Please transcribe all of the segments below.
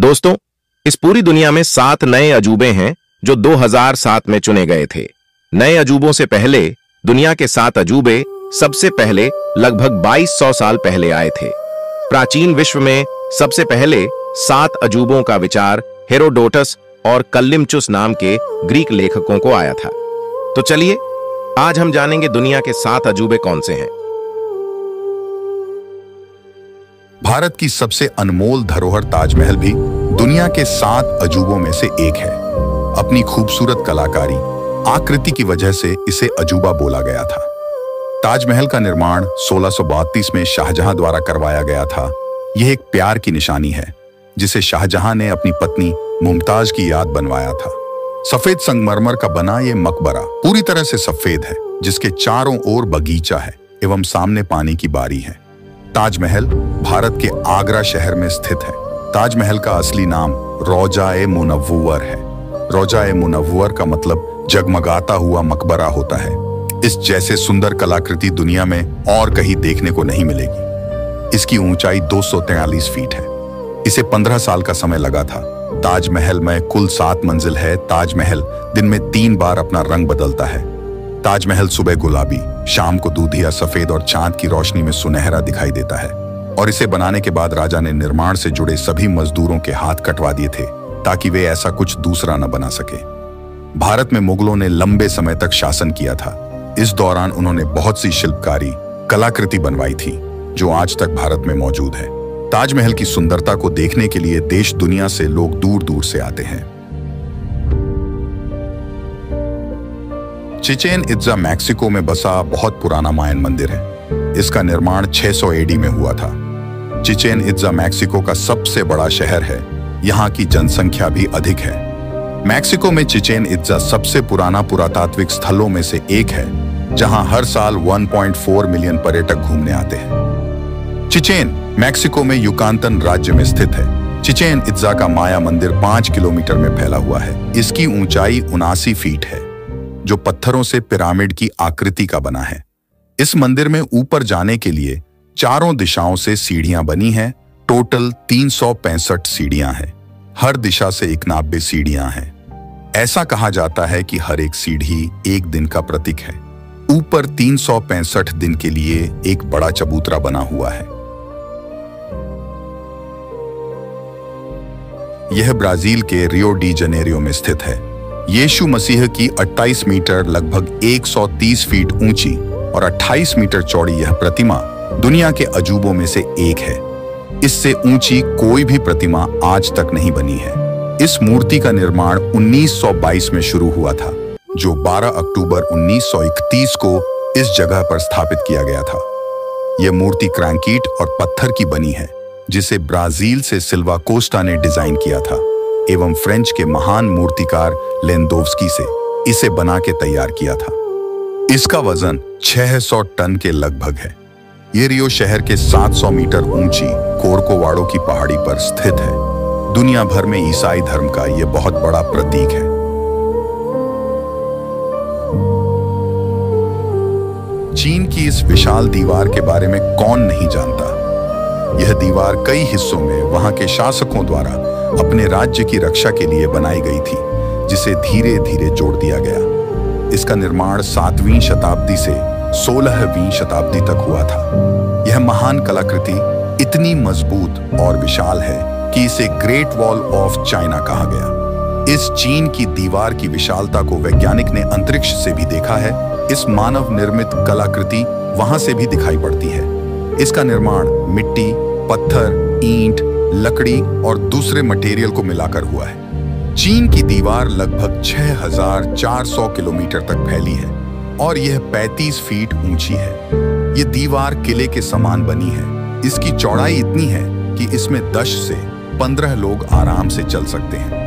दोस्तों, इस पूरी दुनिया में 7 नए अजूबे हैं जो 2007 में चुने गए थे। नए अजूबों से पहले दुनिया के 7 अजूबे सबसे पहले लगभग 2200 साल पहले आए थे। प्राचीन विश्व में सबसे पहले 7 अजूबों का विचार हेरोडोटस और कल्लिमचुस नाम के ग्रीक लेखकों को आया था। तो चलिए आज हम जानेंगे दुनिया के 7 अजूबे कौन से हैं। भारत की सबसे अनमोल धरोहर ताजमहल भी दुनिया के 7 अजूबों में से एक है। अपनी खूबसूरत कलाकारी आकृति की वजह से इसे अजूबा बोला गया था। ताजमहल का निर्माण 1632 में शाहजहां द्वारा करवाया गया था। यह एक प्यार की निशानी है जिसे शाहजहां ने अपनी पत्नी मुमताज की याद बनवाया था। सफेद संगमरमर का बना यह मकबरा पूरी तरह से सफेद है, जिसके चारों ओर बगीचा है एवं सामने पानी की बारी है। ताजमहल भारत के आगरा शहर में स्थित है। ताजमहल का असली नाम रोज़ाए मुनव्वुवर है। रोज़ाए मुनव्वुवर का मतलब जगमगाता हुआ मकबरा होता है। इस जैसे सुंदर कलाकृति दुनिया में और कहीं देखने को नहीं मिलेगी। इसकी ऊंचाई 243 फीट है। इसे 15 साल का समय लगा था। ताजमहल में कुल 7 मंजिल है। ताजमहल दिन में 3 बार अपना रंग बदलता है। ताजमहल सुबह गुलाबी, शाम को दूधिया सफेद और चांद की रोशनी में सुनहरा दिखाई देता है। और इसे बनाने के बाद राजा ने निर्माण से जुड़े सभी मजदूरों के हाथ कटवा दिए थे ताकि वे ऐसा कुछ दूसरा न बना सके। भारत में मुगलों ने लंबे समय तक शासन किया था। इस दौरान उन्होंने बहुत सी शिल्पकारी कलाकृति बनवाई थी जो आज तक भारत में मौजूद है। ताजमहल की सुंदरता को देखने के लिए देश दुनिया से लोग दूर दूर से आते हैं। चिचेन इत्ज़ा मैक्सिको में बसा बहुत पुराना मायन मंदिर है। इसका निर्माण 600 एडी में हुआ था। चिचेन इत्ज़ा मैक्सिको का सबसे बड़ा शहर है। यहाँ की जनसंख्या भी अधिक है। मैक्सिको में चिचेन इत्ज़ा सबसे पुराना पुरातात्विक स्थलों में से एक है, जहाँ हर साल 1.4 मिलियन पर्यटक घूमने आते हैं। चिचेन मैक्सिको में युकान्तन राज्य में स्थित है। चिचेन इत्ज़ा का माया मंदिर 5 किलोमीटर में फैला हुआ है। इसकी ऊंचाई 79 फीट है, जो पत्थरों से पिरामिड की आकृति का बना है। इस मंदिर में ऊपर जाने के लिए चारों दिशाओं से सीढ़ियां बनी हैं। टोटल 365 सीढ़ियां हैं। हर दिशा से 91 सीढ़ियां हैं। ऐसा कहा जाता है कि हर एक सीढ़ी एक दिन का प्रतीक है। ऊपर 365 दिन के लिए एक बड़ा चबूतरा बना हुआ है। यह ब्राजील के रियो डी जनेरियो में स्थित है। येशु मसीह की 28 मीटर लगभग 130 फीट ऊंची और 28 मीटर चौड़ी यह प्रतिमा दुनिया के अजूबों में से एक है। इससे ऊंची कोई भी प्रतिमा आज तक नहीं बनी है। इस मूर्ति का निर्माण 1922 में शुरू हुआ था, जो 12 अक्टूबर 1931 को इस जगह पर स्थापित किया गया था। यह मूर्ति क्रैंकीट और पत्थर की बनी है, जिसे ब्राजील से सिल्वा कोस्टा ने डिजाइन किया था एवं फ्रेंच के महान मूर्तिकार लेंदोव्स्की से इसे बना के तैयार किया था। इसका वजन 600 टन के लगभग है। ये रियो शहर के 700 मीटर ऊंची कोरकोवाड़ो की पहाड़ी पर स्थित है। दुनिया भर में ईसाई धर्म का यह बहुत बड़ा प्रतीक है। चीन की इस विशाल दीवार के बारे में कौन नहीं जानता। यह दीवार कई हिस्सों में वहां के शासकों द्वारा अपने राज्य की रक्षा के लिए बनाई गई थी, जिसे धीरे धीरे जोड़ दिया गया। इसका निर्माण 7वीं शताब्दी से 16वीं शताब्दी तक हुआ था। यह महान कलाकृति इतनी मजबूत और विशाल है कि इसे ग्रेट वॉल ऑफ चाइना कहा गया। इस चीन की दीवार की विशालता को वैज्ञानिक ने अंतरिक्ष से भी देखा है। इस मानव निर्मित कलाकृति वहां से भी दिखाई पड़ती है। इसका निर्माण मिट्टी, पत्थर, ईंट, लकड़ी और दूसरे मटेरियल को मिलाकर हुआ है। चीन की दीवार लगभग 6400 किलोमीटर तक फैली है और यह 35 फीट ऊंची है। यह दीवार किले के समान बनी है। इसकी चौड़ाई इतनी है कि इसमें 10 से 15 लोग आराम से चल सकते हैं।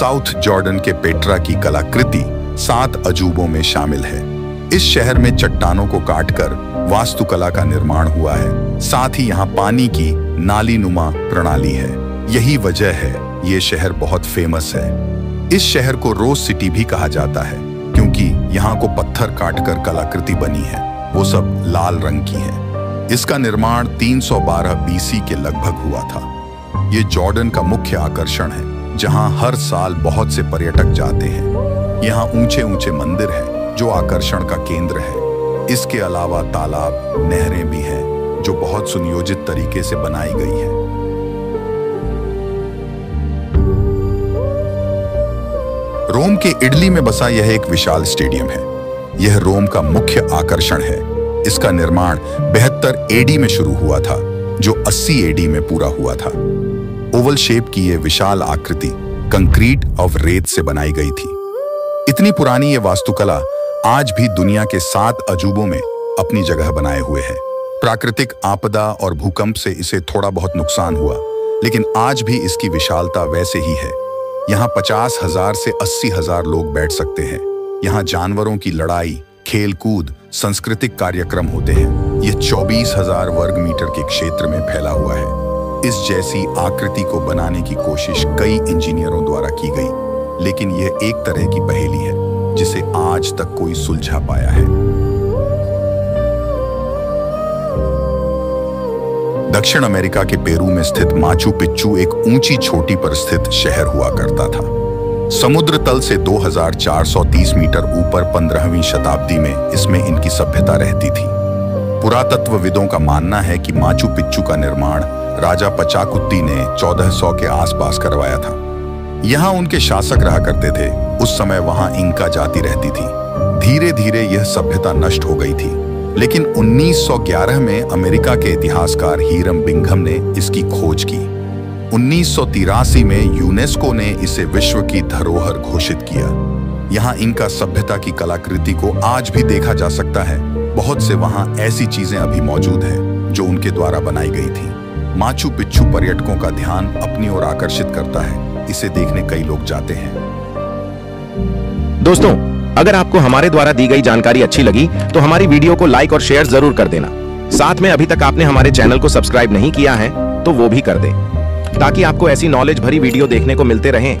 साउथ जॉर्डन के पेट्रा की कलाकृति 7 अजूबों में शामिल है। इस शहर में चट्टानों को काटकर वास्तुकला का निर्माण हुआ है। साथ ही यहाँ पानी की नाली नुमा प्रणाली है। यही वजह है ये शहर बहुत फेमस है। इस शहर को रोज सिटी भी कहा जाता है, क्योंकि यहाँ को पत्थर काटकर कलाकृति बनी है। वो वो सब लाल रंग की हैं। इसका निर्माण 312 बीसी के लगभग हुआ था। ये जॉर्डन का मुख्य आकर्षण है, जहां हर साल बहुत से पर्यटक जाते हैं। यहाँ ऊंचे ऊंचे मंदिर हैं जो आकर्षण का केंद्र है। इसके अलावा तालाब, नहरें भी हैं जो बहुत सुनियोजित तरीके से बनाई गई हैं। रोम के इटली में बसा यह एक विशाल स्टेडियम है। यह रोम का मुख्य आकर्षण है। इसका निर्माण 72 एडी में शुरू हुआ था, जो 80 एडी में पूरा हुआ था। ओवल शेप की यह विशाल आकृति कंक्रीट और रेत से बनाई गई थी। इतनी पुरानी यह वास्तुकला आज भी दुनिया के 7 अजूबों में अपनी जगह बनाए हुए है। प्राकृतिक आपदा और भूकंप से इसे थोड़ा बहुत नुकसान हुआ, लेकिन आज भी इसकी विशालता वैसे ही है। यहाँ 50,000 से 80,000 लोग बैठ सकते हैं। यहाँ जानवरों की लड़ाई, खेलकूद, सांस्कृतिक कार्यक्रम होते हैं। यह 24,000 वर्ग मीटर के क्षेत्र में फैला हुआ है। इस जैसी आकृति को बनाने की कोशिश कई इंजीनियरों द्वारा की गई, लेकिन यह एक तरह की पहेली है जिसे आज तक कोई सुलझा पाया है। दक्षिण अमेरिका के पेरू में स्थित माचू पिच्चू एक ऊंची चोटी पर स्थित शहर हुआ करता था। समुद्र तल से 2430 मीटर ऊपर 15वीं शताब्दी में इसमें इनकी सभ्यता रहती थी। पुरातत्वविदों का मानना है कि माचू पिच्चू का निर्माण राजा पचाकुत्ती ने 1400 के आसपास करवाया था। यहाँ उनके शासक रहा करते थे। उस समय वहाँ इंका जाति रहती थी। धीरे धीरे यह सभ्यता नष्ट हो गई थी, लेकिन 1911 में अमेरिका के इतिहासकार हीरम बिंगहम ने इसकी खोज की। 1983 में यूनेस्को ने इसे विश्व की धरोहर घोषित किया। यहाँ इनका सभ्यता की कलाकृति को आज भी देखा जा सकता है। बहुत से वहाँ ऐसी चीजें अभी मौजूद हैं जो उनके द्वारा बनाई गई थी। माचू पिच्चू पर्यटकों का ध्यान अपनी ओर आकर्षित करता है। इसे देखने कई लोग जाते हैं। दोस्तों, अगर आपको हमारे द्वारा दी गई जानकारी अच्छी लगी तो हमारी वीडियो को लाइक और शेयर जरूर कर देना। साथ में अभी तक आपने हमारे चैनल को सब्सक्राइब नहीं किया है तो वो भी कर दें, ताकि आपको ऐसी नॉलेज भरी वीडियो देखने को मिलते रहें।